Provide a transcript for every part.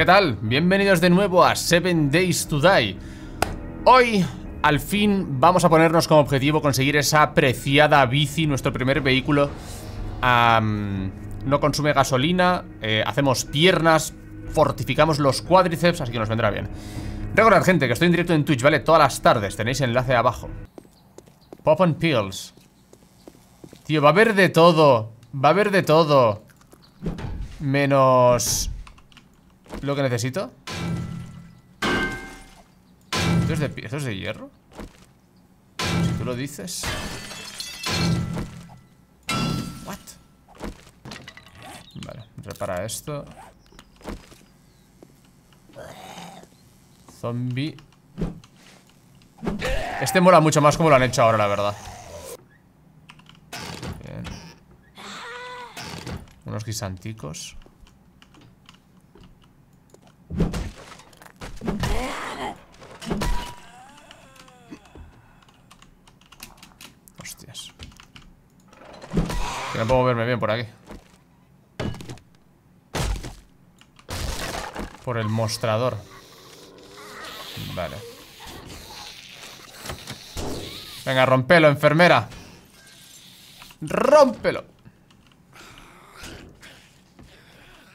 ¿Qué tal? Bienvenidos de nuevo a 7 Days to Die. Hoy, al fin, vamos a ponernos como objetivo conseguir esa preciada bici, nuestro primer vehículo. No consume gasolina, hacemos piernas, fortificamos los cuádriceps, así que nos vendrá bien. Recordad, gente, que estoy en directo en Twitch, ¿vale? Todas las tardes, tenéis enlace abajo. Pop and Pills. Tío, va a haber de todo. Va a haber de todo. Menos... lo que necesito. ¿Esto es de hierro? Si tú lo dices. What? Vale, repara esto. Zombie. Este mola mucho más como lo han hecho ahora, la verdad. Bien. Unos guisanticos. Hostias. Que no puedo moverme bien por aquí. Por el mostrador. Vale. Venga, rompelo, enfermera. Rómpelo.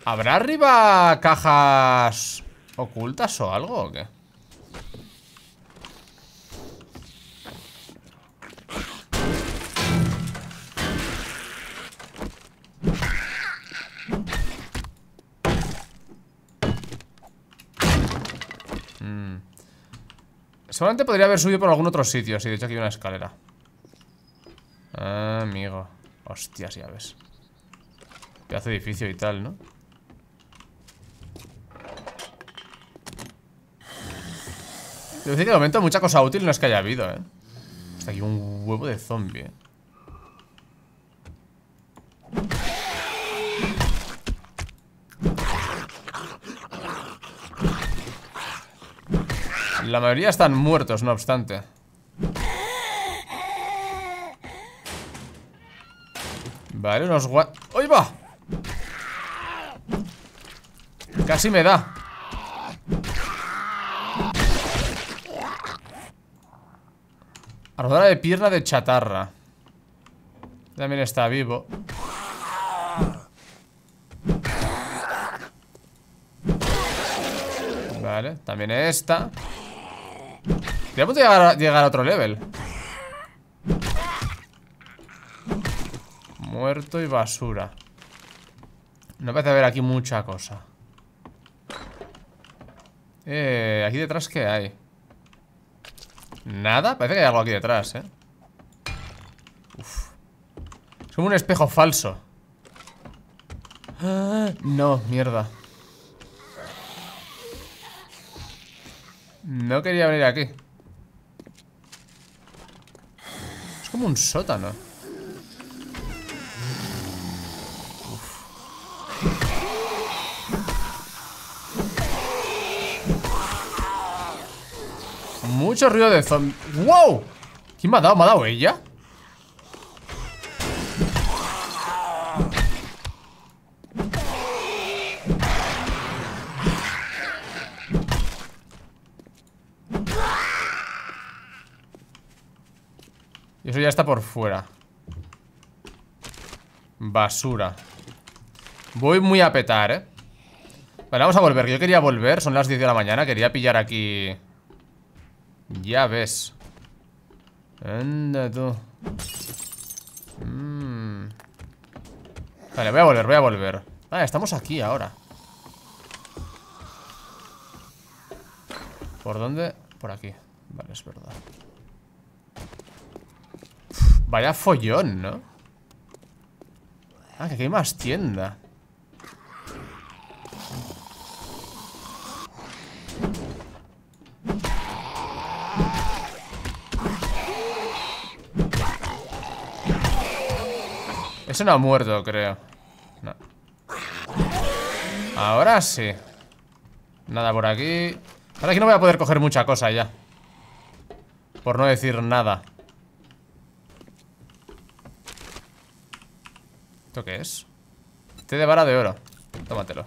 ¿Habrá arriba cajas ocultas o algo o qué? Seguramente podría haber subido por algún otro sitio. Sí, de hecho aquí hay una escalera. Ah, amigo. Hostias, ya ves. Pedazo de edificio y tal, ¿no? Debo decir que de momento mucha cosa útil no es que haya habido, ¿eh? Hasta aquí un huevo de zombie, ¿eh? La mayoría están muertos, no obstante. Vale, unos guas... ¡Ahí va! Casi me da. Armadura de pierna de chatarra. También está vivo. Vale, también esta. Ya puedo llegar a otro level. Muerto y basura. No parece haber aquí mucha cosa. Aquí detrás, ¿qué hay? Nada, parece que hay algo aquí detrás, ¿eh? Uf. Es como un espejo falso. Ah, no, mierda. No quería venir aquí. Es como un sótano. Uf. Mucho ruido de zombies. ¡Wow! ¿Quién me ha dado? ¿Me ha dado ella? Eso ya está por fuera. Basura. Voy muy a petar, ¿eh? Vale, vamos a volver, que yo quería volver. Son las 10 de la mañana, quería pillar aquí. Ya ves. Anda tú. Vale, voy a volver, voy a volver. Ah, estamos aquí ahora. ¿Por dónde? Por aquí. Vale, es verdad. Vaya follón, ¿no? Ah, que aquí hay más tienda. Ese no ha muerto, creo. No. Ahora sí. Nada por aquí. Ahora aquí no voy a poder coger mucha cosa ya. Por no decir nada. ¿Esto qué es? Té de vara de oro. Tómatelo.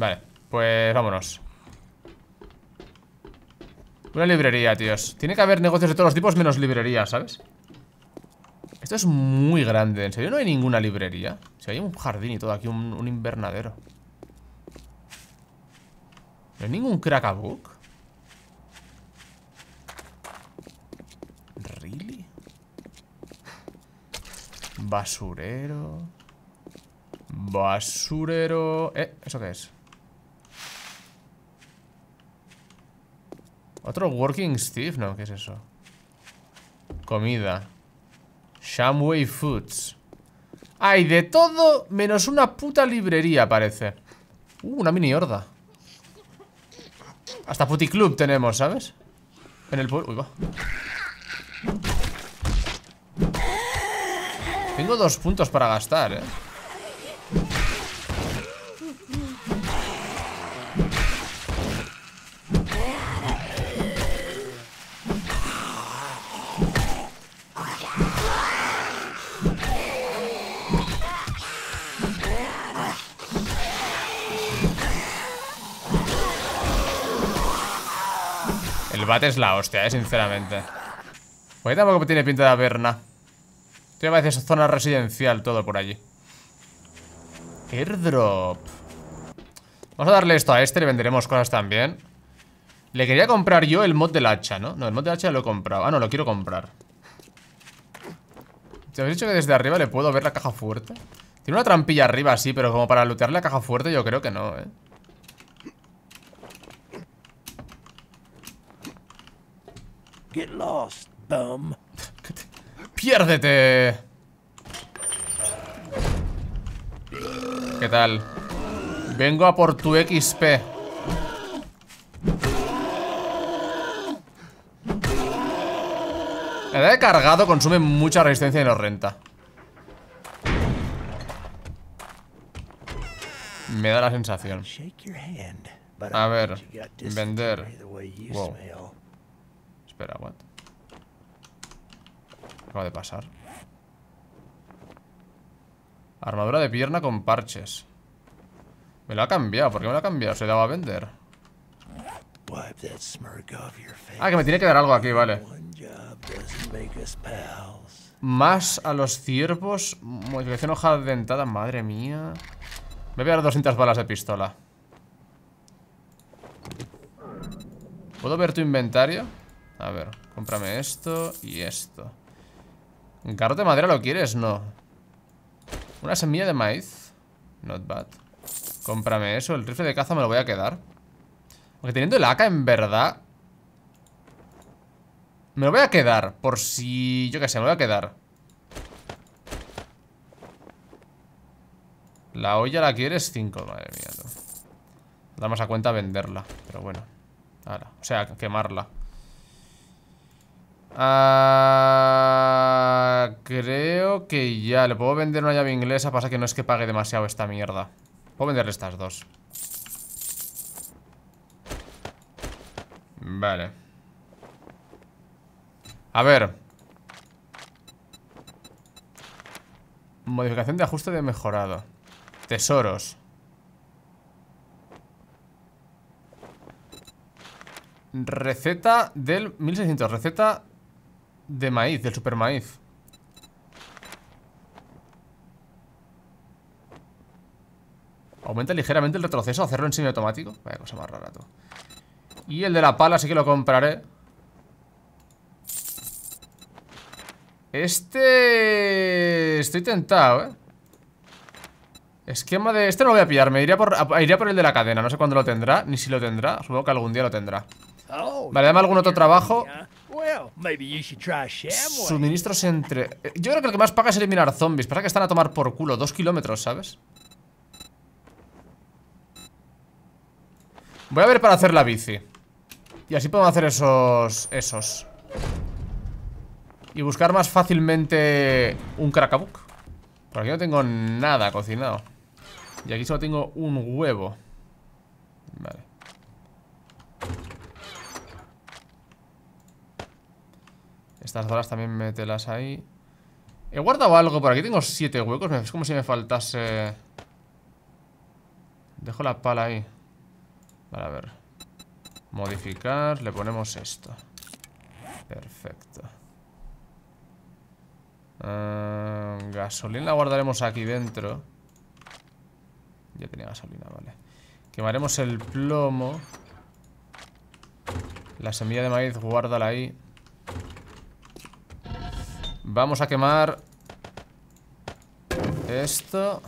Vale, pues vámonos. Una librería, tíos. Tiene que haber negocios de todos los tipos menos librerías, ¿sabes? Esto es muy grande. En serio, no hay ninguna librería. Si hay un jardín y todo aquí, un invernadero. ¿No hay ningún crackabook? ¿Really? Basurero. Basurero. ¿Eso qué es? ¿Otro Working Steve? No, ¿qué es eso? Comida. Shamway Foods. Hay de todo menos una puta librería, parece. Una mini horda. Hasta puticlub tenemos, ¿sabes? En el pueblo. Uy, va. Tengo 2 puntos para gastar, ¿eh? Bate es la hostia, sinceramente. Porque tampoco tiene pinta de haber nada. Te voy a decir zona residencial, todo por allí. Airdrop. Vamos a darle esto a este, le venderemos cosas también. Le quería comprar yo el mod del hacha, ¿no? No, el mod del hacha lo he comprado. Ah, no, lo quiero comprar. ¿Te habéis dicho que desde arriba le puedo ver la caja fuerte? Tiene una trampilla arriba, sí, pero como para lootear la caja fuerte yo creo que no, ¿eh? Get lost, dumb. Piérdete. ¿Qué tal? Vengo a por tu XP. La edad de cargado consume mucha resistencia y nos renta. Me da la sensación. A ver, vender. Wow. Espera, what? Acaba de pasar. Armadura de pierna con parches. Me lo ha cambiado, ¿por qué me lo ha cambiado? Se la va a vender. Ah, que me tiene que dar algo aquí, vale. Más a los ciervos. Modificación hoja dentada, madre mía. Me voy a dar 200 balas de pistola. ¿Puedo ver tu inventario? A ver, cómprame esto y esto. ¿Garrote de madera lo quieres? No. Una semilla de maíz. Not bad. Cómprame eso. El rifle de caza me lo voy a quedar. Aunque teniendo el AK, en verdad, me lo voy a quedar. Por si... yo qué sé, me lo voy a quedar. La olla la quieres 5. Madre mía, no. Da más a cuenta venderla. Pero bueno. Ahora, o sea, quemarla. Creo que ya le puedo vender una llave inglesa. Pasa que no es que pague demasiado esta mierda. Puedo venderle estas dos. Vale. A ver. Modificación de ajuste de mejorado. Tesoros. Receta del 1600. Receta... de maíz, del super maíz. Aumenta ligeramente el retroceso. Hacerlo en semiautomático. Vaya cosa más rara, tú. Y el de la pala sí que lo compraré. Este... estoy tentado, ¿eh? Esquema de... este no lo voy a pillar. Me iría por el de la cadena. No sé cuándo lo tendrá, ni si lo tendrá. Supongo que algún día lo tendrá. Vale, dame algún otro trabajo. Suministros entre... yo creo que lo que más paga es eliminar zombies. Pasa que están a tomar por culo 2 kilómetros, ¿sabes? Voy a ver para hacer la bici. Y así podemos hacer esos. Y buscar más fácilmente un crackabook. Por aquí no tengo nada cocinado. Y aquí solo tengo un huevo. Vale. Estas balas también mételas ahí. He guardado algo, por aquí tengo 7 huecos. Es como si me faltase... Dejo la pala ahí. Vale, a ver. Modificar, le ponemos esto. Perfecto. Gasolina la guardaremos aquí dentro. Ya tenía gasolina, vale. Quemaremos el plomo. La semilla de maíz, guárdala ahí. Vamos a quemar esto.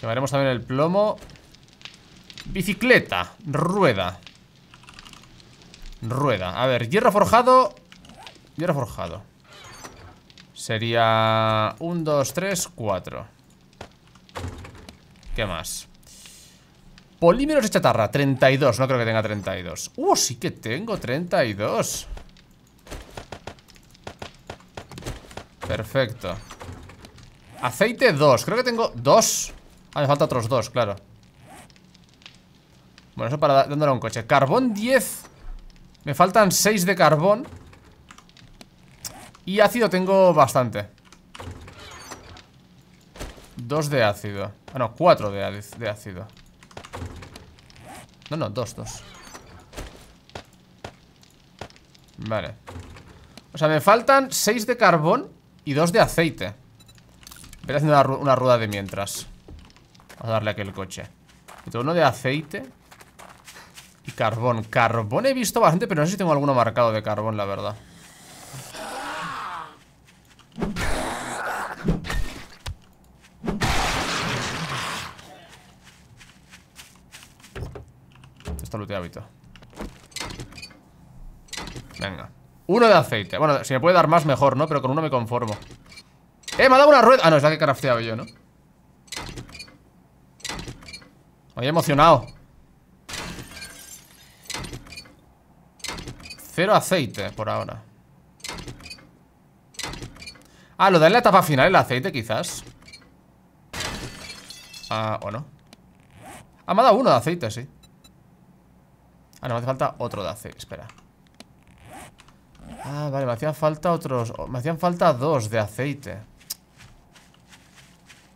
Quemaremos también el plomo. Bicicleta, rueda. Rueda, a ver, hierro forjado. Hierro forjado. Sería 1, 2, 3, 4. ¿Qué más? Polímeros de chatarra, 32, no creo que tenga 32. Sí que tengo 32. Perfecto. Aceite 2, creo que tengo 2. Me faltan otros 2, claro. Bueno, eso para dándole a un coche. Carbón 10. Me faltan 6 de carbón. Y ácido tengo bastante. 2 de ácido. Ah, no, 4 de ácido. No, no, 2. Vale. O sea, me faltan 6 de carbón y 2 de aceite. Voy a hacer una rueda de mientras. Vamos a darle aquí el coche. Tengo uno de aceite y carbón. Carbón he visto bastante, pero no sé si tengo alguno marcado de carbón, la verdad. Esto lo te habito. Venga. Uno de aceite. Bueno, si me puede dar más, mejor, ¿no? Pero con uno me conformo. ¡Me ha dado una rueda! Ah, no, es la que crafteaba yo, ¿no? Me había emocionado. 0 aceite por ahora. Lo da en la etapa final, el aceite, quizás. O no. Me ha dado uno de aceite, sí. No, me hace falta otro de aceite, espera. Vale, me hacían falta otros. Me hacían falta 2 de aceite.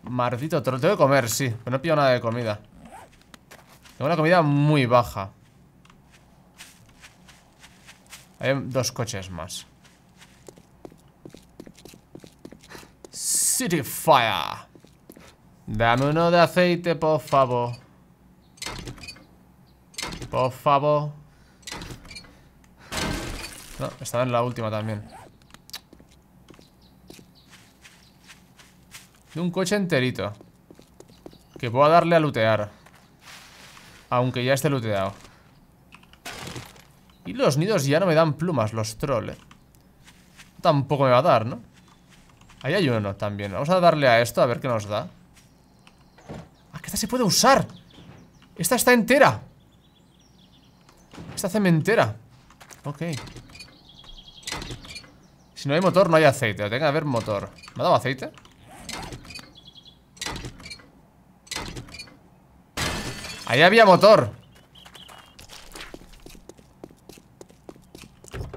Maldito, te lo tengo que comer, sí. Pero no he pillado nada de comida. Tengo una comida muy baja. Hay 2 coches más. City Fire. Dame uno de aceite, por favor. Por favor. No, estaba en la última también. De un coche enterito. Que puedo darle a lootear. Aunque ya esté looteado. Y los nidos ya no me dan plumas, los trolls. Tampoco me va a dar, ¿no? Ahí hay uno también. Vamos a darle a esto a ver qué nos da. Que esta se puede usar. Esta está entera. Esta cementera. Ok. Si no hay motor, no hay aceite. Tenga que haber motor. ¿Me ha dado aceite? Ahí había motor.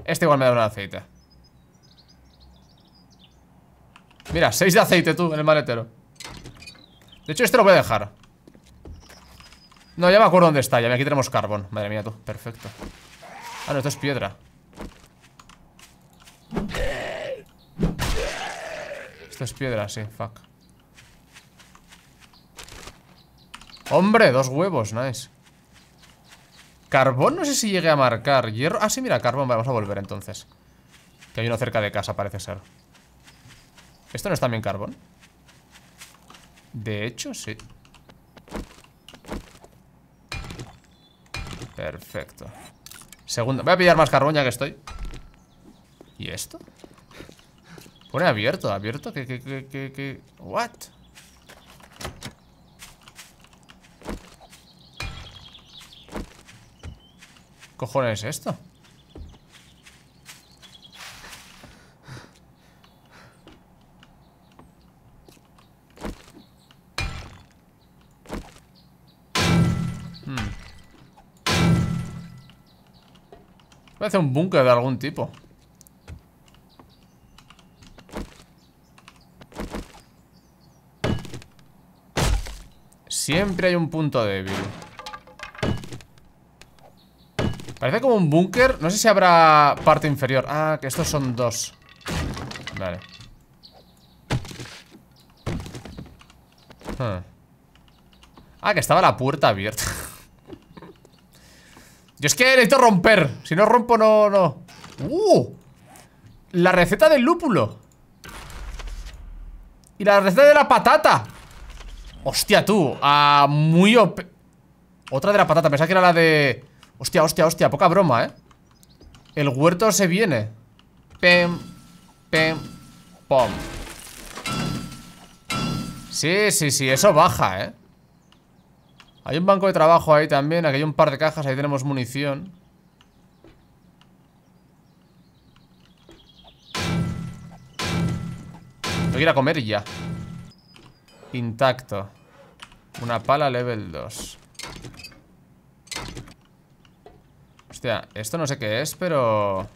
Este igual me ha dado un aceite. Mira, 6 de aceite tú en el maletero. De hecho, este lo voy a dejar. No, ya me acuerdo dónde está. Ya aquí tenemos carbón. Madre mía, tú. Perfecto. No, esto es piedra. Esto es piedra, sí. Fuck. ¡Hombre! 2 huevos. Nice. Carbón no sé si llegué a marcar. Hierro. Sí, mira, carbón. Vale, vamos a volver entonces. Que hay uno cerca de casa, parece ser. ¿Esto no es también carbón? De hecho, sí. Perfecto. Segundo. Voy a pillar más carbón ya que estoy. ¿Y esto? Pone abierto, abierto. ¿Qué? ¿What? ¿Qué cojones es esto? Parece un búnker de algún tipo. Siempre hay un punto débil. Parece como un búnker. No sé si habrá parte inferior. Ah, que estos son dos. Vale. Ah, que estaba la puerta abierta. Yo es que necesito romper. Si no rompo, no. La receta del lúpulo. Y la receta de la patata. Hostia, tú. Muy OP. Otra de la patata. Pensaba que era la de... Hostia. Poca broma, ¿eh? El huerto se viene. Pem. Pem. Pom. Sí. Eso baja, ¿eh? Hay un banco de trabajo ahí también. Aquí hay un par de cajas. Ahí tenemos munición. Voy a ir a comer y ya. Intacto. Una pala level 2. Hostia, esto no sé qué es, pero...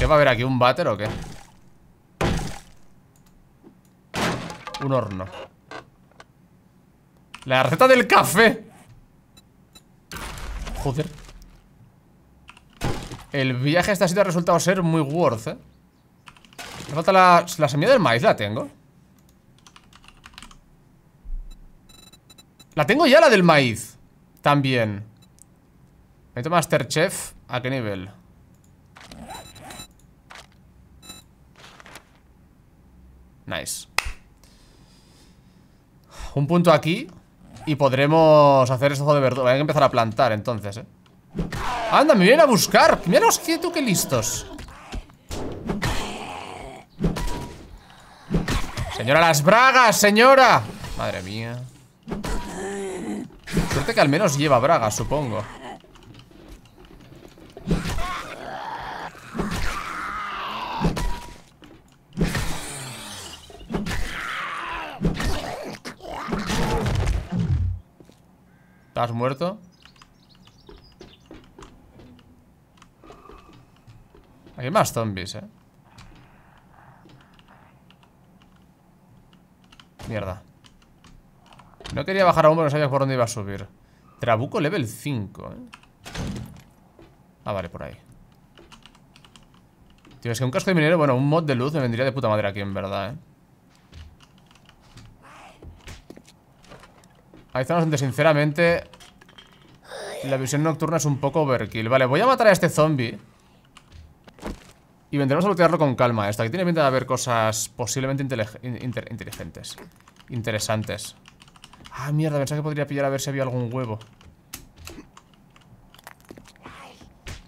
¿Qué va a haber aquí? ¿Un váter o qué? Un horno. La receta del café. Joder. El viaje a esta ciudad ha resultado ser muy worth, ¿eh? Me falta la semilla del maíz, la tengo. La tengo ya, la del maíz. También. Meto Masterchef. ¿A qué nivel? Nice. Un punto aquí. Y podremos hacer eso de verdura. Hay que empezar a plantar entonces, ¿eh? Anda, me vienen a buscar. Míralos, quieto, qué listos. Señora, las bragas, señora. Madre mía. Suerte que al menos lleva bragas, supongo. ¿Estás muerto? Hay más zombies, eh. Mierda. No quería bajar aún, pero no sabía por dónde iba a subir. Trabuco level 5, ¿eh? Ah, vale, por ahí. Tío, es que un casco de minero, bueno, un mod de luz me vendría de puta madre aquí, en verdad, ¿eh? Hay zonas donde, sinceramente, la visión nocturna es un poco overkill. Vale, voy a matar a este zombie y vendremos a lootearlo con calma. Esto aquí tiene pinta de haber cosas posiblemente inteligentes. Interesantes. Ah, mierda, pensaba que podría pillar a ver si había algún huevo.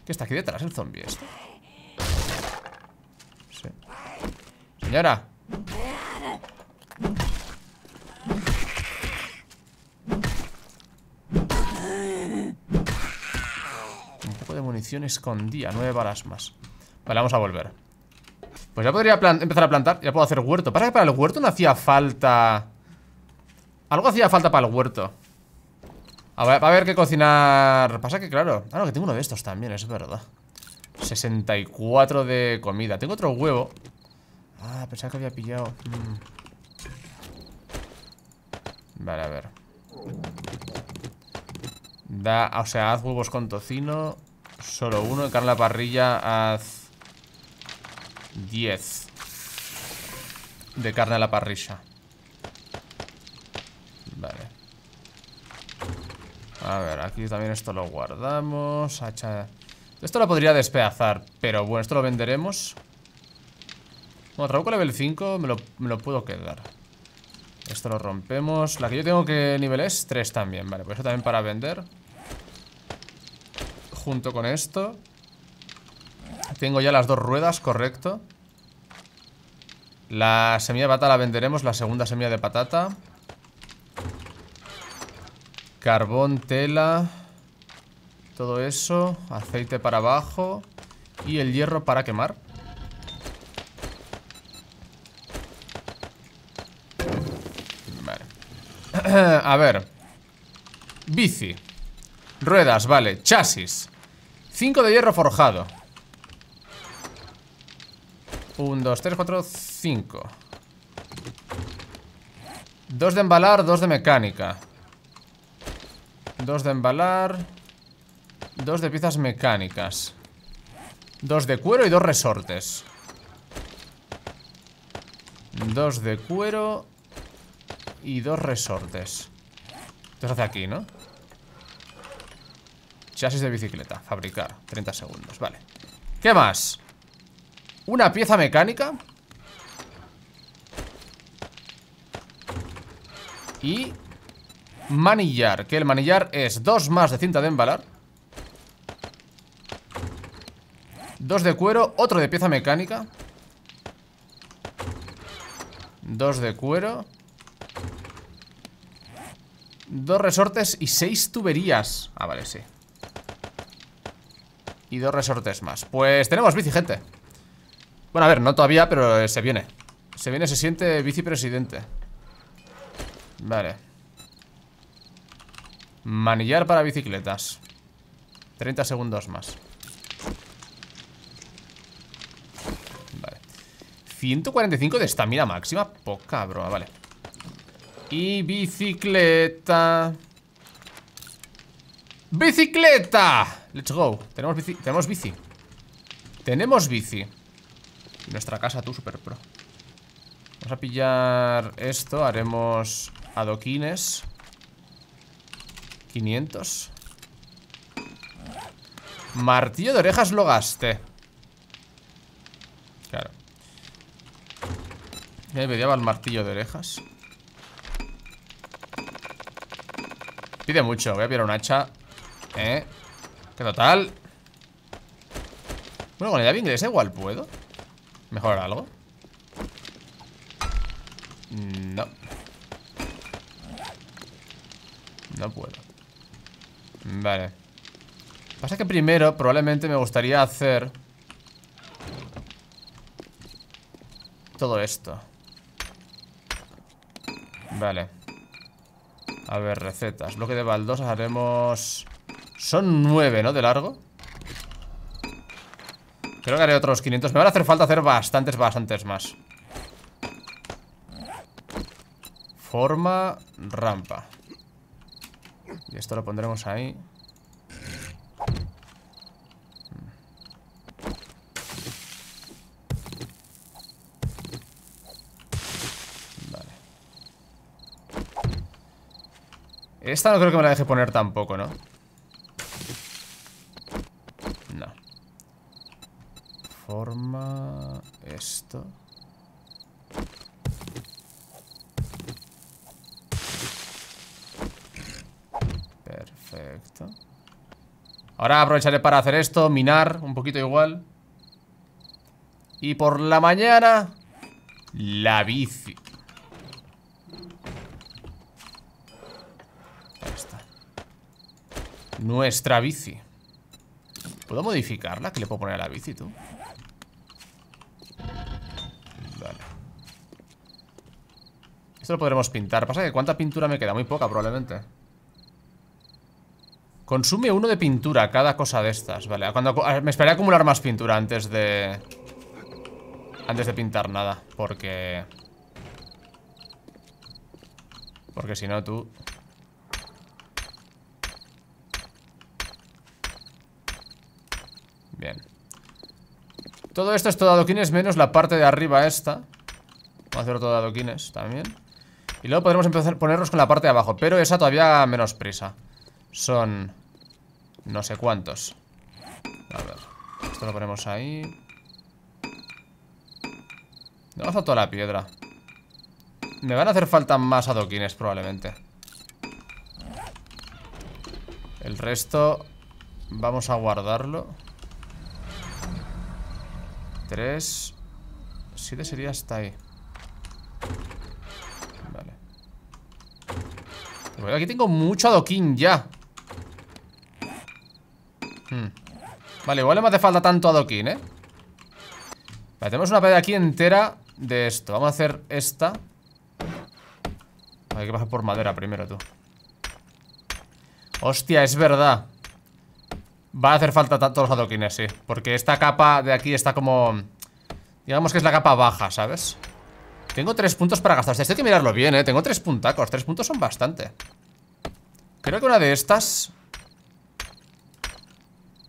¿Qué está aquí detrás el zombie este? Sí. Señora. Un poco de munición escondida, 9 balas más. Vale, vamos a volver. Pues ya podría empezar a plantar. Ya puedo hacer huerto. Pasa que para el huerto no hacía falta... Algo hacía falta para el huerto. Va a haber que cocinar. Pasa que, claro... Ah, no, que tengo uno de estos también, es verdad. 64 de comida. Tengo otro huevo. Ah, pensaba que había pillado. Vale, a ver. O sea, haz huevos con tocino. Solo uno. En carne a la parrilla haz... 10 de carne a la parrilla. Vale. A ver, aquí también esto lo guardamos. Hacha. Esto lo podría despedazar, pero bueno, esto lo venderemos. Bueno, trabuco level 5 me lo puedo quedar. Esto lo rompemos. La que yo tengo que nivel es 3 también. Vale, pues eso también para vender. Junto con esto tengo ya las 2 ruedas, correcto. La semilla de patata la venderemos. La segunda semilla de patata. Carbón, tela. Todo eso. Aceite para abajo. Y el hierro para quemar. Vale. A ver. Bici. Ruedas, vale. Chasis. 5 de hierro forjado. 1, 2, 3, 4, 5. 2 de embalar, 2 de mecánica. Dos de embalar. Dos de piezas mecánicas. Dos de cuero y dos resortes. Dos de cuero y dos resortes. Esto se hace aquí, ¿no? Chasis de bicicleta, fabricar, 30 segundos, vale. ¿Qué más? ¿Una pieza mecánica? Y manillar, que el manillar es dos más de cinta de embalar, dos de cuero, otro de pieza mecánica, dos de cuero, dos resortes y 6 tuberías. Ah, vale, sí. Y 2 resortes más. Pues tenemos bici, gente. Bueno, a ver, no todavía, pero se viene. Se viene, se siente vicepresidente. Vale. Manillar para bicicletas. 30 segundos más. Vale. 145 de estamina máxima. Poca broma, vale. Y bicicleta. ¡Bicicleta! Let's go. Tenemos bici. Tenemos bici. Tenemos bici. Nuestra casa, tú, super pro. Vamos a pillar esto. Haremos adoquines. 500. Martillo de orejas lo gasté. Claro. Ya envidiaba el martillo de orejas. Pide mucho. Voy a pillar un hacha. Que total. Bueno, con la llave inglesa igual puedo mejorar algo. No. No puedo. Vale. Pasa que primero probablemente me gustaría hacer todo esto. Vale. A ver, recetas. Bloque de baldosas haremos... Son 9, ¿no? De largo. Creo que haré otros 500. Me van a hacer falta hacer bastantes más. Forma rampa. Y esto lo pondremos ahí. Vale. Esta no creo que me la deje poner tampoco, ¿no? Forma esto. Perfecto. Ahora aprovecharé para hacer esto, minar un poquito igual. Y por la mañana, la bici. Ahí está. Nuestra bici. ¿Puedo modificarla? ¿Qué le puedo poner a la bici, tú? Esto lo podremos pintar. Pasa que ¿cuánta pintura me queda? Muy poca, probablemente. Consume 1 de pintura cada cosa de estas. Vale, me esperaré a acumular más pintura antes de... Antes de pintar nada. Porque si no, tú... Bien. Todo esto es todo adoquines menos la parte de arriba esta. Vamos a hacer todo adoquines también. Y luego podremos empezar a ponerlos con la parte de abajo. Pero esa todavía menos prisa. Son... No sé cuántos. A ver. Esto lo ponemos ahí. No me ha faltado la piedra. Me van a hacer falta más adoquines probablemente. El resto... Vamos a guardarlo. 3... 7 sería hasta ahí. Vale. Pero aquí tengo mucho adoquín ya. Vale, igual no me hace falta tanto adoquín, ¿eh? Vale, tenemos una pared aquí entera de esto. Vamos a hacer esta. Hay que pasar por madera primero, tú. Hostia, es verdad. Va a hacer falta todos los adoquines, sí. Porque esta capa de aquí está como... Digamos que es la capa baja, ¿sabes? Tengo 3 puntos para gastar. Esto hay que mirarlo bien, ¿eh? Tengo 3 puntacos. 3 puntos son bastante. Creo que una de estas...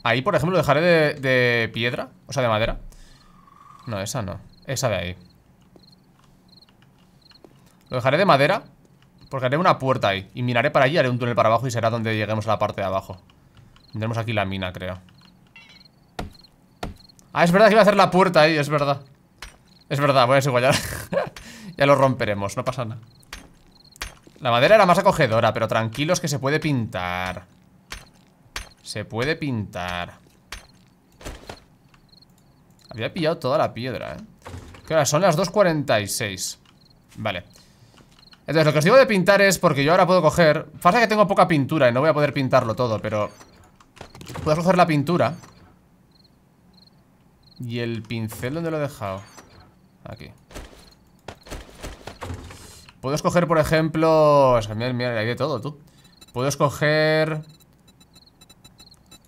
Ahí, por ejemplo, dejaré de piedra. O sea, de madera. No, esa no. Esa de ahí. Lo dejaré de madera. Porque haré una puerta ahí. Y miraré para allí, haré un túnel para abajo y será donde lleguemos a la parte de abajo. Tendremos aquí la mina, creo. Ah, es verdad que iba a hacer la puerta ahí, es verdad. Es verdad, voy a desigualar. Ya lo romperemos, no pasa nada. La madera era más acogedora, pero tranquilos que se puede pintar. Se puede pintar. Había pillado toda la piedra, ¿eh? Que ahora son las 2:46. Vale. Entonces, lo que os digo de pintar es porque yo ahora puedo coger... Pasa que tengo poca pintura y no voy a poder pintarlo todo, pero... Puedes coger la pintura. ¿Y el pincel dónde lo he dejado? Aquí. Puedo escoger, por ejemplo... O sea, mira, mira, hay de todo, tú. Puedo escoger...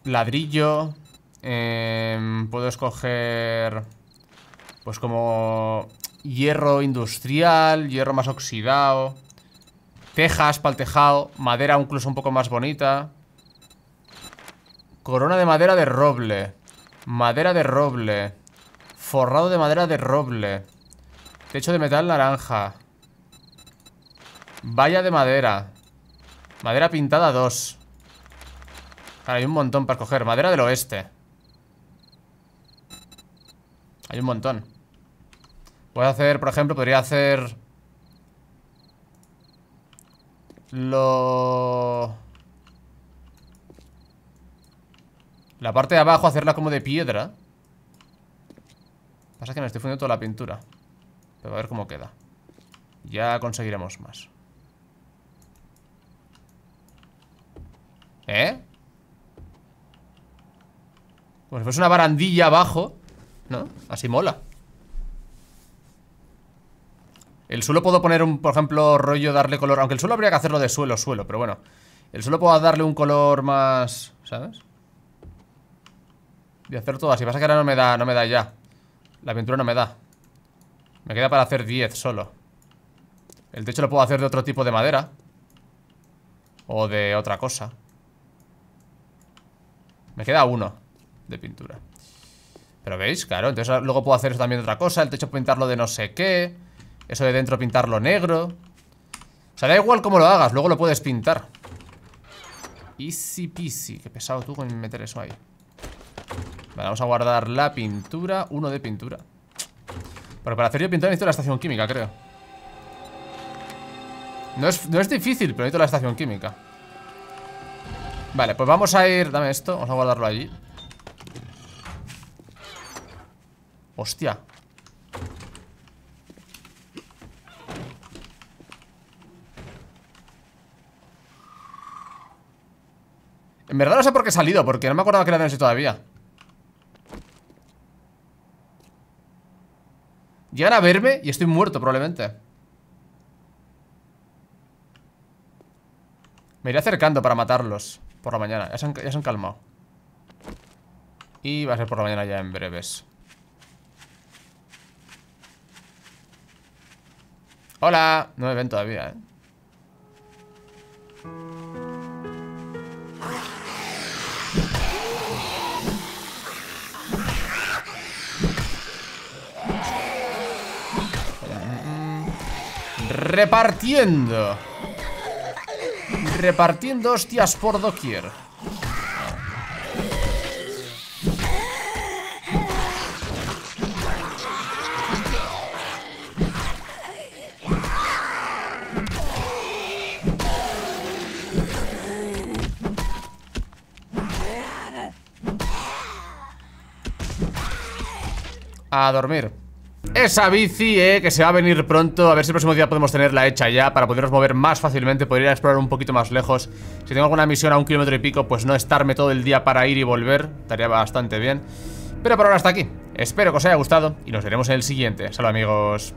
Ladrillo. Puedo escoger pues como hierro industrial, hierro más oxidado, tejas para el tejado, madera incluso un poco más bonita, corona de madera de roble, forrado de madera de roble, techo de metal naranja, valla de madera, madera pintada 2. Hay un montón para escoger. Madera del oeste. Hay un montón. Voy a hacer, por ejemplo, podría hacer... La parte de abajo hacerla como de piedra. Pasa que me estoy fundiendo toda la pintura. Pero a ver cómo queda. Ya conseguiremos más. ¿Eh? Pues si fuese una barandilla abajo, ¿no? Así mola. El suelo puedo poner un, por ejemplo, rollo, darle color. Aunque el suelo habría que hacerlo de suelo, pero bueno. El suelo puedo darle un color más, ¿sabes? Y hacer todo así. Pasa que ahora no me da ya. La pintura no me da. Me queda para hacer 10 solo. El techo lo puedo hacer de otro tipo de madera. O de otra cosa. Me queda uno de pintura. Pero veis, claro, entonces luego puedo hacer eso también otra cosa. El techo pintarlo de no sé qué. Eso de dentro pintarlo negro. O sea, da igual cómo lo hagas, luego lo puedes pintar. Easy peasy. Qué pesado tú con meter eso ahí. Vale, vamos a guardar la pintura. Uno de pintura. Pero para hacer yo pintura necesito la estación química, creo. No es difícil, pero necesito la estación química. Vale, pues vamos a ir... Dame esto, vamos a guardarlo allí. Hostia. En verdad no sé por qué he salido, porque no me acordaba que era de noche todavía. Llegan a verme y estoy muerto probablemente. Me iré acercando para matarlos por la mañana. Ya se han calmado. Y va a ser por la mañana ya en breves. Hola, no me ven todavía, ¿eh? Repartiendo. Repartiendo hostias por doquier. A dormir. Esa bici, que se va a venir pronto. A ver si el próximo día podemos tenerla hecha ya, para podernos mover más fácilmente, poder ir a explorar un poquito más lejos. Si tengo alguna misión a 1 kilómetro y pico, pues no estarme todo el día para ir y volver. Estaría bastante bien. Pero por ahora hasta aquí. Espero que os haya gustado y nos veremos en el siguiente. Salud, amigos.